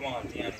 Come on, Danny.